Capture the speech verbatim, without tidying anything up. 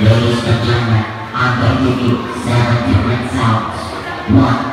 Ladies and gentlemen, I'm going to give you seven different sounds. One.